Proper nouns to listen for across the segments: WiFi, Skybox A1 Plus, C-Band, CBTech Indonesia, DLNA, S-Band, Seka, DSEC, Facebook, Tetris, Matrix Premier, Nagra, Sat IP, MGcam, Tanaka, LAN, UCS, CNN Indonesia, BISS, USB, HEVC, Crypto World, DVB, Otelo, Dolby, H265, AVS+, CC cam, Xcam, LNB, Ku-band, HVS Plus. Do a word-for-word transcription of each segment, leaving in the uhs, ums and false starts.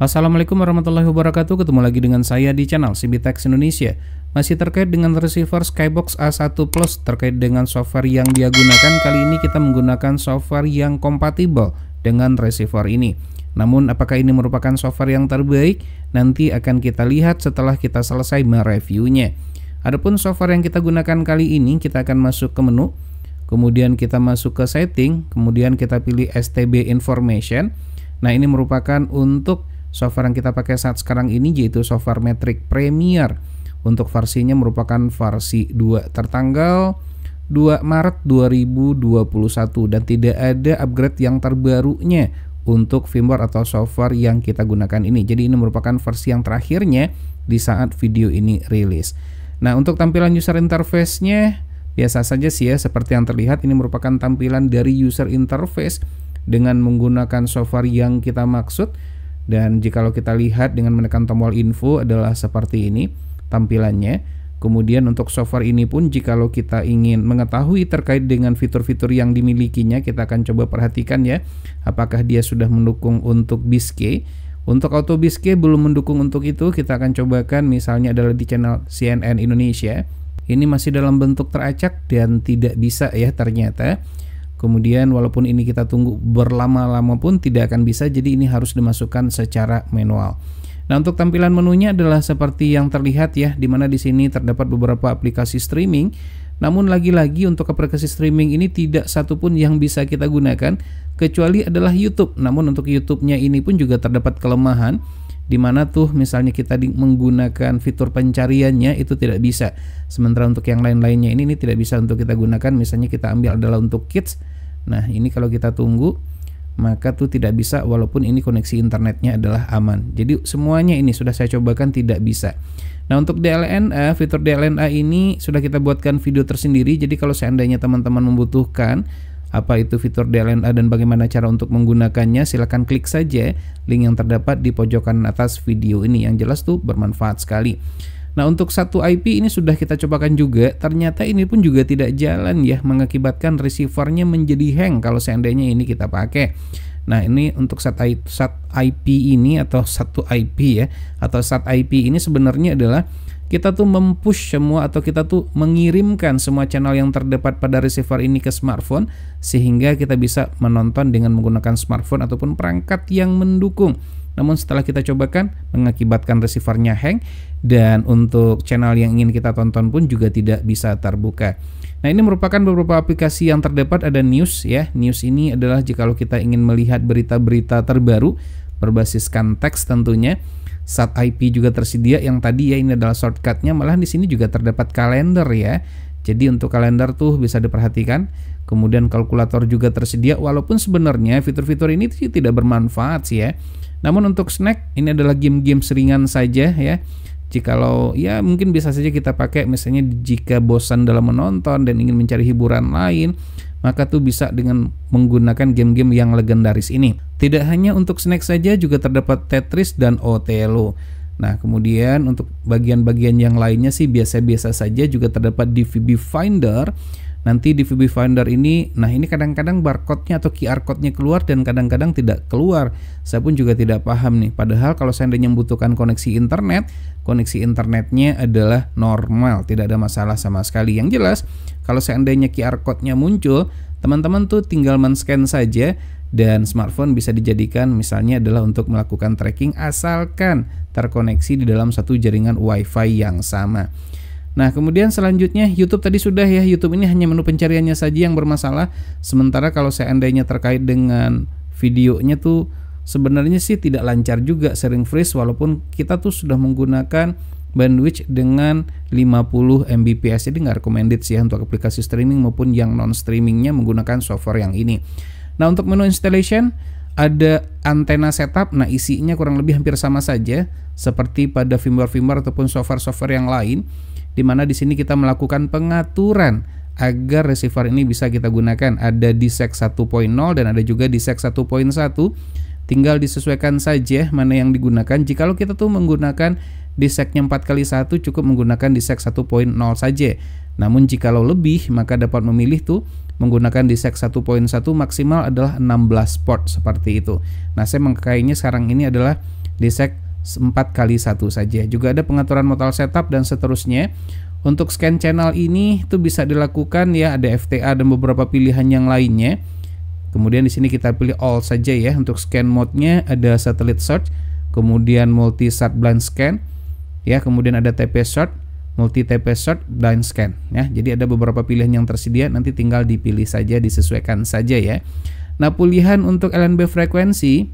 Assalamualaikum warahmatullahi wabarakatuh. Ketemu lagi dengan saya di channel CBTech Indonesia. Masih terkait dengan receiver Skybox A satu Plus terkait dengan software yang dia gunakan. Kali ini kita menggunakan software yang kompatibel dengan receiver ini. Namun apakah ini merupakan software yang terbaik? Nanti akan kita lihat setelah kita selesai mereviewnya. Adapun software yang kita gunakan kali ini, kita akan masuk ke menu. Kemudian kita masuk ke setting. Kemudian kita pilih S T B Information. Nah, ini merupakan untuk software yang kita pakai saat sekarang ini, yaitu software Matrix Premier. Untuk versinya merupakan versi dua tertanggal dua Maret dua ribu dua puluh satu dan tidak ada upgrade yang terbarunya untuk firmware atau software yang kita gunakan ini. Jadi ini merupakan versi yang terakhirnya di saat video ini rilis. Nah, untuk tampilan user interface-nya biasa saja sih ya, seperti yang terlihat. Ini merupakan tampilan dari user interface dengan menggunakan software yang kita maksud. Dan jikalau kita lihat dengan menekan tombol info adalah seperti ini tampilannya. Kemudian untuk software ini pun jikalau kita ingin mengetahui terkait dengan fitur-fitur yang dimilikinya, kita akan coba perhatikan ya, apakah dia sudah mendukung untuk BISS. Untuk auto BISS belum mendukung untuk itu, kita akan cobakan misalnya adalah di channel C N N Indonesia. Ini masih dalam bentuk teracak dan tidak bisa ya ternyata. Kemudian walaupun ini kita tunggu berlama-lama pun tidak akan bisa, jadi ini harus dimasukkan secara manual. Nah, untuk tampilan menunya adalah seperti yang terlihat ya, dimana di sini terdapat beberapa aplikasi streaming. Namun lagi-lagi untuk aplikasi streaming ini tidak satupun yang bisa kita gunakan kecuali adalah YouTube. Namun untuk YouTube-nya ini pun juga terdapat kelemahan, dimana tuh misalnya kita menggunakan fitur pencariannya itu tidak bisa. Sementara untuk yang lain-lainnya ini, ini tidak bisa untuk kita gunakan. Misalnya kita ambil adalah untuk kids. Nah, ini kalau kita tunggu maka tuh tidak bisa, walaupun ini koneksi internetnya adalah aman. Jadi semuanya ini sudah saya cobakan tidak bisa. Nah, untuk D L N A, fitur D L N A ini sudah kita buatkan video tersendiri. Jadi kalau seandainya teman-teman membutuhkan apa itu fitur D L N A dan bagaimana cara untuk menggunakannya, silahkan klik saja link yang terdapat di pojokan atas video ini. Yang jelas tuh bermanfaat sekali. Nah, untuk Sat I P ini sudah kita cobakan juga. Ternyata ini pun juga tidak jalan ya, mengakibatkan receivernya menjadi hang kalau seandainya ini kita pakai. Nah, ini untuk Sat I P ini atau satu I P ya, atau Sat I P ini sebenarnya adalah kita tuh mempush semua atau kita tuh mengirimkan semua channel yang terdapat pada receiver ini ke smartphone, sehingga kita bisa menonton dengan menggunakan smartphone ataupun perangkat yang mendukung. Namun setelah kita cobakan mengakibatkan receivernya hang, dan untuk channel yang ingin kita tonton pun juga tidak bisa terbuka. Nah, ini merupakan beberapa aplikasi yang terdapat. Ada news ya. News ini adalah jikalau kita ingin melihat berita-berita terbaru berbasiskan teks tentunya. Sat I P juga tersedia yang tadi ya, ini adalah shortcutnya. Malahan di sini juga terdapat kalender ya. Jadi untuk kalender tuh bisa diperhatikan. Kemudian kalkulator juga tersedia, walaupun sebenarnya fitur-fitur ini tidak bermanfaat sih ya. Namun untuk snack ini adalah game-game seringan saja ya. Jikalau ya mungkin bisa saja kita pakai, misalnya jika bosan dalam menonton dan ingin mencari hiburan lain, maka tuh bisa dengan menggunakan game-game yang legendaris ini. Tidak hanya untuk snack saja, juga terdapat Tetris dan Otelo. Nah, kemudian untuk bagian-bagian yang lainnya sih biasa-biasa saja. Juga terdapat D V B Finder. Nanti D V B Finder ini, nah ini kadang-kadang barcode-nya atau Q R code-nya keluar dan kadang-kadang tidak keluar. Saya pun juga tidak paham nih. Padahal kalau seandainya membutuhkan koneksi internet, koneksi internetnya adalah normal, tidak ada masalah sama sekali. Yang jelas, kalau seandainya Q R code-nya muncul, teman-teman tuh tinggal men-scan saja dan smartphone bisa dijadikan misalnya adalah untuk melakukan tracking asalkan terkoneksi di dalam satu jaringan WiFi yang sama. Nah, kemudian selanjutnya YouTube tadi sudah ya. YouTube ini hanya menu pencariannya saja yang bermasalah. Sementara kalau seandainya terkait dengan videonya tuh sebenarnya sih tidak lancar juga, sering freeze, walaupun kita tuh sudah menggunakan bandwidth dengan lima puluh M B P S. Jadi nggak recommended sih ya, untuk aplikasi streaming maupun yang non streamingnya menggunakan software yang ini. Nah, untuk menu installation ada antena setup. Nah, isinya kurang lebih hampir sama saja seperti pada firmware-firmware ataupun software-software yang lain, dimana di sini kita melakukan pengaturan agar receiver ini bisa kita gunakan. Ada D S E C satu titik nol dan ada juga D S E C satu titik satu. Tinggal disesuaikan saja mana yang digunakan. Jikalau kita tuh menggunakan D S E C-nya empat kali satu, cukup menggunakan D S E C satu titik nol saja. Namun jikalau lebih, maka dapat memilih tuh menggunakan D S E C satu titik satu, maksimal adalah enam belas port seperti itu. Nah, saya mengkayanya sekarang ini adalah di seg empat kali satu saja. Juga ada pengaturan modal setup dan seterusnya. Untuk scan channel ini tuh bisa dilakukan ya, ada F T A dan beberapa pilihan yang lainnya. Kemudian di sini kita pilih all saja ya. Untuk scan mode-nya ada satellite search, kemudian multi sat blind scan ya, kemudian ada T P search, multi T P search, blind scan ya. Jadi ada beberapa pilihan yang tersedia, nanti tinggal dipilih saja, disesuaikan saja ya. Nah, pilihan untuk L N B frekuensi,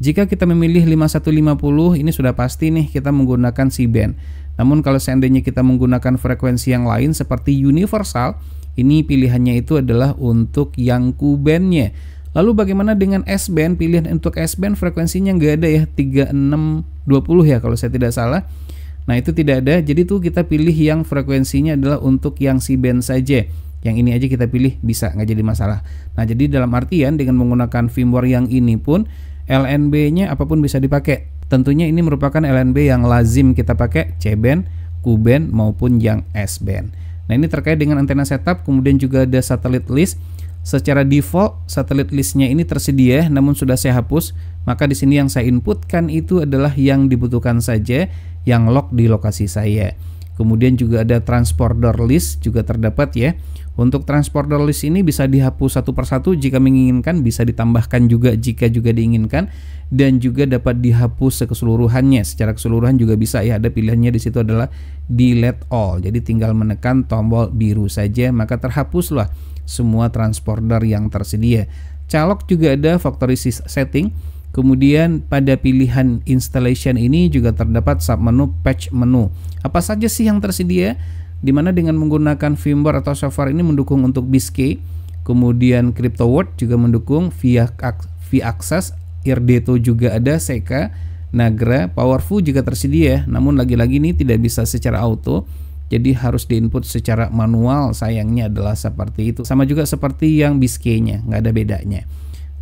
jika kita memilih lima satu lima nol, ini sudah pasti nih kita menggunakan C-Band. Namun kalau seandainya kita menggunakan frekuensi yang lain seperti universal, ini pilihannya itu adalah untuk yang Ku-Band-nya. Lalu bagaimana dengan S-Band? Pilihan untuk S-Band frekuensinya nggak ada ya, tiga enam dua nol ya kalau saya tidak salah. Nah, itu tidak ada, jadi tuh kita pilih yang frekuensinya adalah untuk yang C-Band saja. Yang ini aja kita pilih, bisa, nggak jadi masalah. Nah, jadi dalam artian dengan menggunakan firmware yang ini pun, L N B-nya apapun bisa dipakai. Tentunya ini merupakan L N B yang lazim kita pakai, C-Band, Ku-Band maupun yang S-Band. Nah, ini terkait dengan antena setup, kemudian juga ada satelit list. Secara default satelit listnya ini tersedia, namun sudah saya hapus. Maka di sini yang saya inputkan itu adalah yang dibutuhkan saja, yang lock di lokasi saya. Kemudian juga ada transporter list juga terdapat ya. Untuk transporter list ini bisa dihapus satu persatu jika menginginkan, bisa ditambahkan juga jika juga diinginkan, dan juga dapat dihapus keseluruhannya. Secara keseluruhan juga bisa ya, ada pilihannya di situ adalah delete all. Jadi tinggal menekan tombol biru saja, maka terhapuslah semua transporter yang tersedia. Calok juga ada factory setting. Kemudian pada pilihan installation ini juga terdapat submenu patch menu. Apa saja sih yang tersedia? Dimana dengan menggunakan firmware atau software ini mendukung untuk BISS, kemudian Crypto World juga mendukung, via Access, Irdeto juga ada, Seka, Nagra, Powerful juga tersedia. Namun lagi-lagi ini tidak bisa secara auto, jadi harus diinput secara manual. Sayangnya adalah seperti itu. Sama juga seperti yang BISS nya, nggak ada bedanya.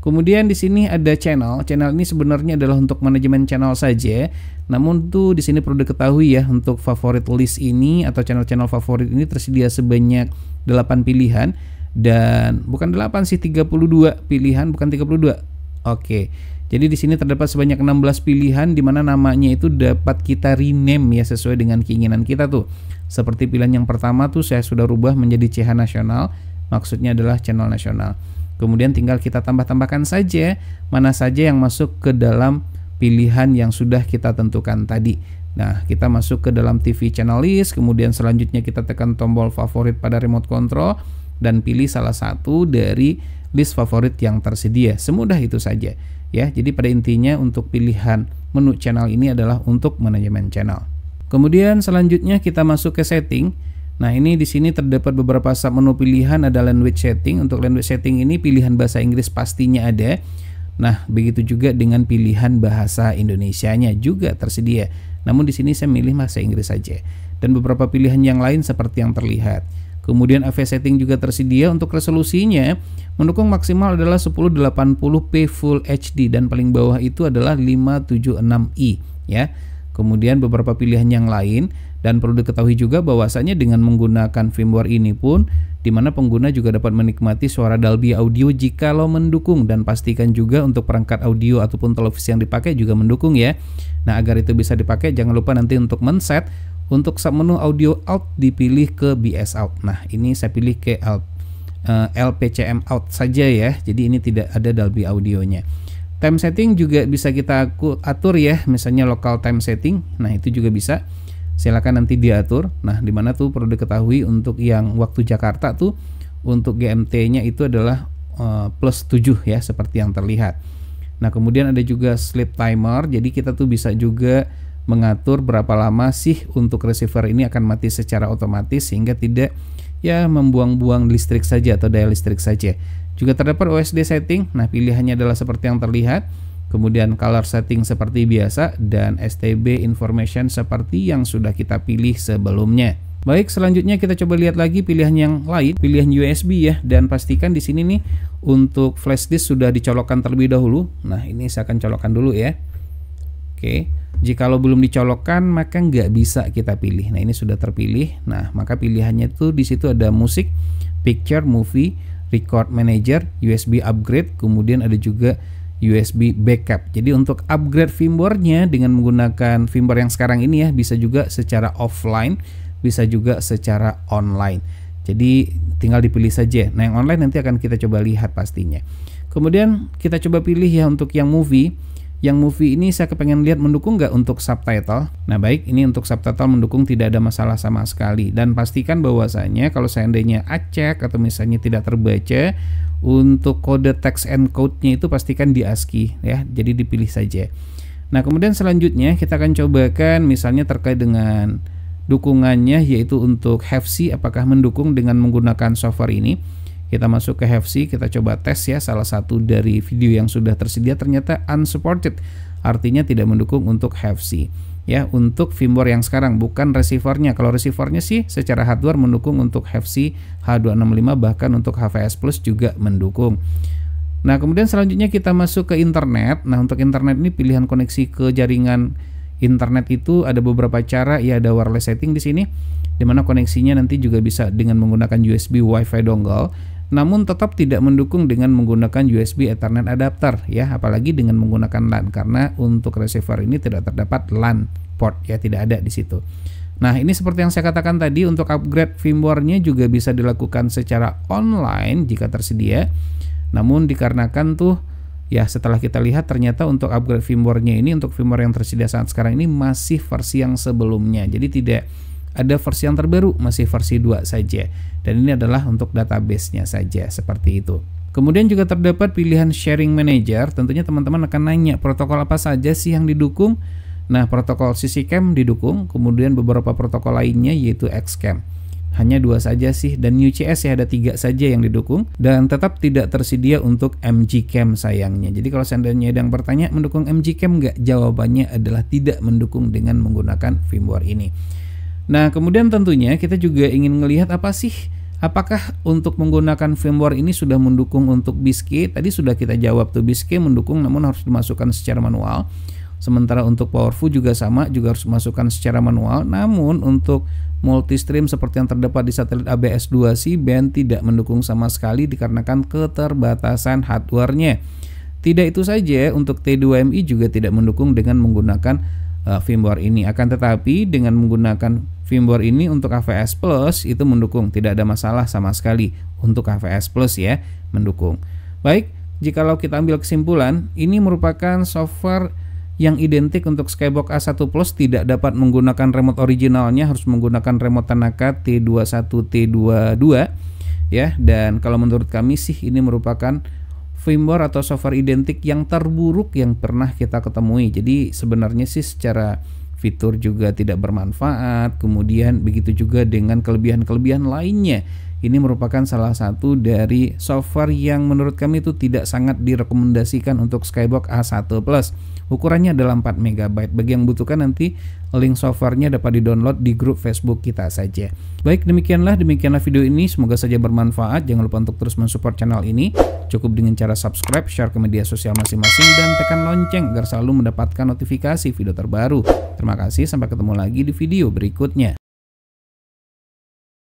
Kemudian di sini ada channel. Channel ini sebenarnya adalah untuk manajemen channel saja. Namun tuh di sini perlu diketahui ya, untuk favorit list ini atau channel-channel favorit ini tersedia sebanyak delapan pilihan, dan bukan delapan sih, tiga puluh dua pilihan, bukan tiga puluh dua. Oke. Jadi di sini terdapat sebanyak enam belas pilihan, di mana namanya itu dapat kita rename ya sesuai dengan keinginan kita tuh. Seperti pilihan yang pertama tuh saya sudah rubah menjadi C H nasional, maksudnya adalah channel nasional. Kemudian tinggal kita tambah-tambahkan saja mana saja yang masuk ke dalam pilihan yang sudah kita tentukan tadi. Nah, kita masuk ke dalam T V channel list, kemudian selanjutnya kita tekan tombol favorit pada remote control dan pilih salah satu dari list favorit yang tersedia. Semudah itu saja ya. Jadi pada intinya untuk pilihan menu channel ini adalah untuk manajemen channel. Kemudian selanjutnya kita masuk ke setting. Nah, ini di sini terdapat beberapa submenu pilihan, ada language setting. Untuk language setting ini pilihan bahasa Inggris pastinya ada. Nah, begitu juga dengan pilihan bahasa Indonesianya juga tersedia. Namun di sini saya milih bahasa Inggris saja. Dan beberapa pilihan yang lain seperti yang terlihat. Kemudian A V S setting juga tersedia. Untuk resolusinya mendukung maksimal adalah seribu delapan puluh p full H D dan paling bawah itu adalah lima tujuh enam i ya. Kemudian beberapa pilihan yang lain, dan perlu diketahui juga bahwasanya dengan menggunakan firmware ini pun dimana pengguna juga dapat menikmati suara Dolby Audio jikalau mendukung, dan pastikan juga untuk perangkat audio ataupun televisi yang dipakai juga mendukung ya. Nah, agar itu bisa dipakai jangan lupa nanti untuk men-set untuk submenu audio out dipilih ke B S out. Nah, ini saya pilih ke L P C M out saja ya. Jadi ini tidak ada Dolby audionya. Time setting juga bisa kita atur ya, misalnya local time setting. Nah, itu juga bisa, silakan nanti diatur. Nah, dimana tuh perlu diketahui untuk yang waktu Jakarta tuh untuk G M T-nya itu adalah uh, plus tujuh ya, seperti yang terlihat. Nah, kemudian ada juga sleep timer. Jadi kita tuh bisa juga mengatur berapa lama sih untuk receiver ini akan mati secara otomatis, sehingga tidak ya membuang-buang listrik saja atau daya listrik saja. Juga terdapat O S D setting. Nah, pilihannya adalah seperti yang terlihat. Kemudian color setting seperti biasa, dan S T B information seperti yang sudah kita pilih sebelumnya. Baik, selanjutnya kita coba lihat lagi pilihan yang lain, pilihan U S B ya, dan pastikan di sini nih untuk flash disk sudah dicolokkan terlebih dahulu. Nah, ini saya akan colokkan dulu ya. Oke, jikalau belum dicolokkan maka nggak bisa kita pilih. Nah, ini sudah terpilih. Nah, maka pilihannya tuh di situ ada musik, picture, movie, record manager, U S B upgrade, kemudian ada juga U S B backup. Jadi untuk upgrade firmware-nya dengan menggunakan firmware yang sekarang ini ya, bisa juga secara offline, bisa juga secara online. Jadi tinggal dipilih saja. Nah, yang online nanti akan kita coba lihat pastinya. Kemudian kita coba pilih ya untuk yang movie. Yang movie ini saya kepengen lihat mendukung nggak untuk subtitle. Nah baik, ini untuk subtitle mendukung, tidak ada masalah sama sekali. Dan pastikan bahwasanya kalau seandainya acak atau misalnya tidak terbaca, untuk kode text encode-nya itu pastikan di ASCII ya, jadi dipilih saja. Nah kemudian selanjutnya kita akan cobakan misalnya terkait dengan dukungannya, yaitu untuk H E V C apakah mendukung dengan menggunakan software ini. Kita masuk ke H E V C, kita coba tes ya, salah satu dari video yang sudah tersedia ternyata unsupported, artinya tidak mendukung untuk H E V C ya, untuk firmware yang sekarang, bukan receivernya. Kalau receivernya sih secara hardware mendukung untuk H E V C H dua enam lima, bahkan untuk H V S Plus juga mendukung. Nah kemudian selanjutnya kita masuk ke internet. Nah untuk internet ini pilihan koneksi ke jaringan internet itu ada beberapa cara ya, ada wireless setting di sini, dimana koneksinya nanti juga bisa dengan menggunakan U S B WiFi dongle, namun tetap tidak mendukung dengan menggunakan U S B Ethernet adapter ya, apalagi dengan menggunakan LAN, karena untuk receiver ini tidak terdapat LAN port ya, tidak ada di situ. Nah ini seperti yang saya katakan tadi, untuk upgrade firmware-nya juga bisa dilakukan secara online jika tersedia, namun dikarenakan tuh ya, setelah kita lihat ternyata untuk upgrade firmware-nya ini, untuk firmware yang tersedia saat sekarang ini masih versi yang sebelumnya, jadi tidak ada versi yang terbaru, masih versi dua saja. Dan ini adalah untuk database-nya saja, seperti itu. Kemudian juga terdapat pilihan sharing manager. Tentunya teman-teman akan nanya, protokol apa saja sih yang didukung? Nah, protokol C C cam didukung, kemudian beberapa protokol lainnya yaitu Xcam. Hanya dua saja sih, dan U C S ya ada tiga saja yang didukung, dan tetap tidak tersedia untuk MGcam sayangnya. Jadi kalau seandainya ada yang bertanya mendukung MGcam nggak? Jawabannya adalah tidak mendukung dengan menggunakan firmware ini. Nah kemudian tentunya kita juga ingin melihat apa sih, apakah untuk menggunakan firmware ini sudah mendukung untuk BISS. Tadi sudah kita jawab tuh, BISS mendukung namun harus dimasukkan secara manual. Sementara untuk Powerful juga sama, juga harus dimasukkan secara manual. Namun untuk multistream seperti yang terdapat di satelit A B S dua C-Band tidak mendukung sama sekali dikarenakan keterbatasan hardwarenya. Tidak itu saja, untuk T dua M I juga tidak mendukung dengan menggunakan firmware ini. Akan tetapi dengan menggunakan firmware ini untuk H V S Plus itu mendukung, tidak ada masalah sama sekali untuk H V S Plus ya, mendukung. Baik, jikalau kita ambil kesimpulan, ini merupakan software yang identik untuk Skybox A satu Plus, tidak dapat menggunakan remote originalnya, harus menggunakan remote Tanaka T dua puluh satu T dua puluh dua ya. Dan kalau menurut kami sih ini merupakan firmware atau software identik yang terburuk yang pernah kita ketemui. Jadi sebenarnya sih secara fitur juga tidak bermanfaat, kemudian begitu juga dengan kelebihan-kelebihan lainnya. Ini merupakan salah satu dari software yang menurut kami itu tidak sangat direkomendasikan untuk Skybox A satu Plus. Ukurannya adalah empat megabyte. Bagi yang butuhkan, nanti link softwarenya dapat di-download di grup Facebook kita saja. Baik, demikianlah demikianlah video ini. Semoga saja bermanfaat. Jangan lupa untuk terus mensupport channel ini. Cukup dengan cara subscribe, share ke media sosial masing-masing, dan tekan lonceng agar selalu mendapatkan notifikasi video terbaru. Terima kasih, sampai ketemu lagi di video berikutnya.